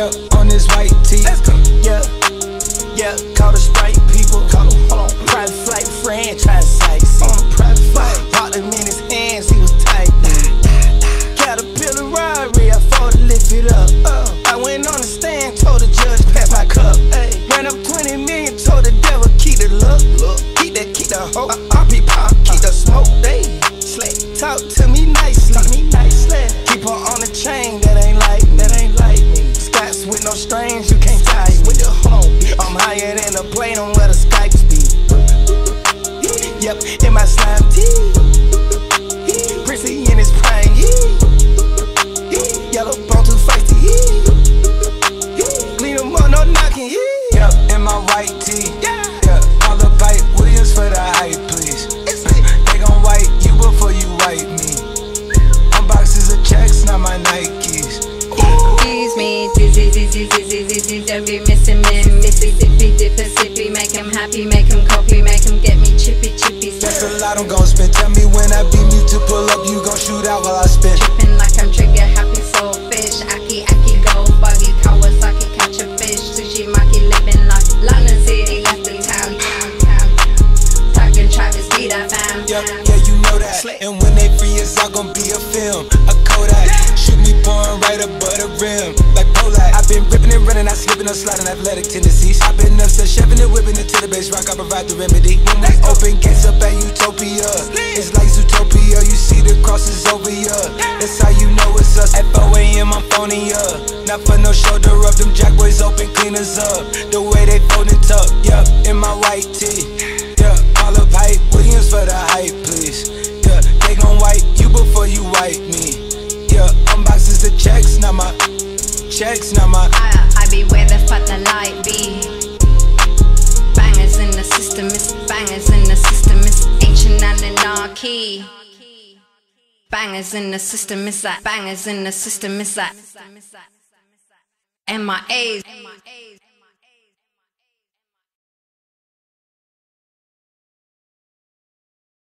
yeah, on this white tee. Yeah, yeah, call the Sprite people. Call him, hold on. Private flight friend, try to sightsee. On a private flight, popped him in his hands, he was tight. Caterpillar robbery, I fought to lift it up. I went on the stand, told the judge, pass my cup. Ran up 20 million, told the devil, keep the look. Keep the hope. I be pop, keep the smoke. They slick, talk to me nicely. Keep her on the chain, that ain't like me. Scots with no strings, you can't tie it with the home. I'm higher than a plane, don't let the Skypes be. Yep, in my slime tee. Grizzly in his prime. Yellow bone too feisty. Clean them up, no knocking. Yep, in my white tee. For the hype, please. They gon' wipe you before you wipe me. Unboxes of checks, not my Nikes. Excuse me, don't be missing me. Mississippi, Mississippi, make him happy, make him copy, make him get me chippy. That's a lot I'm gon' spend. Tell me when I beam you to pull up, you gon' shoot out while I spin. Trippin' like I'm trigger happy, soul fish. Aki, gold buggy, Kawasaki, catch a fish. Sushi, maki, living like London City, left in town. Travis Scott, I found. Yeah, you know that. And when they free, it's all gon' be a film, a Kodak. Shoot me pouring right above the rim, like Polak. I've been ripping and running, I slipping and sliding, athletic tendencies. I've been upset, shoving and whipping into the base rock. I provide the remedy. When we open gates up at Utopia, it's like Zootopia. You see the crosses over ya. That's how you know it's us. At 4 a.m., I'm phoning ya. Not for no shoulder up, them jackboys open, cleaners up. The way they fold it up, yeah, in my white tee. All of hype, Williams for the hype, please. Yeah, they gon' wipe you before you wipe me. Yeah, unboxes the checks, not my checks, not my. I be where the fuck the light be. Bangers in the system, it's bangers in the system, it's ancient and anarchy. Bangers in the system, it's that. Bangers in the system, it's that. MIAs.